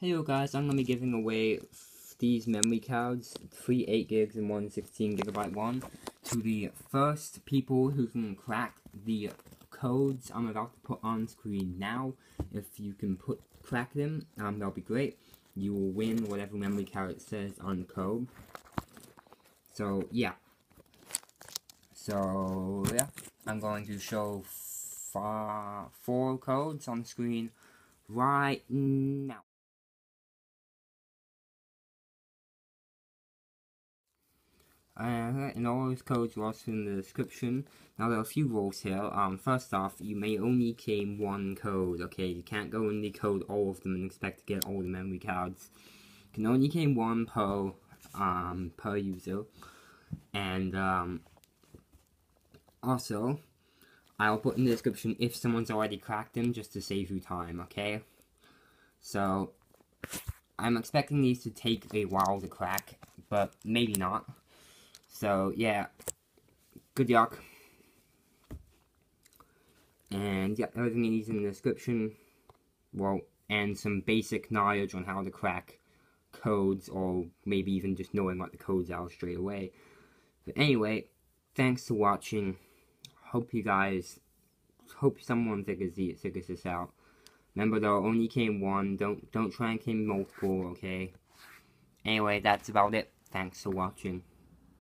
Hey yo guys, I'm going to be giving away these memory cards, 3 8GB and one 16GB one, to the first people who can crack the codes I'm about to put on screen now. If you can crack them, that'll be great. You will win whatever memory card it says on the code. So yeah. I'm going to show four codes on the screen right now. And all those codes are also in the description. Now there are a few rules here. First off, you may only claim one code, okay? You can't go and decode all of them and expect to get all the memory cards. You can only claim one per user. And also, I'll put in the description if someone's already cracked them, just to save you time, okay? So, I'm expecting these to take a while to crack, but maybe not. So, yeah, good luck, and yeah, everything you need is in the description, well, and some basic knowledge on how to crack codes, or maybe even just knowing what the codes are straight away. But anyway, thanks for watching. Hope someone figures this out. Remember though, only claim one, don't try and claim multiple, okay? Anyway, that's about it, thanks for watching.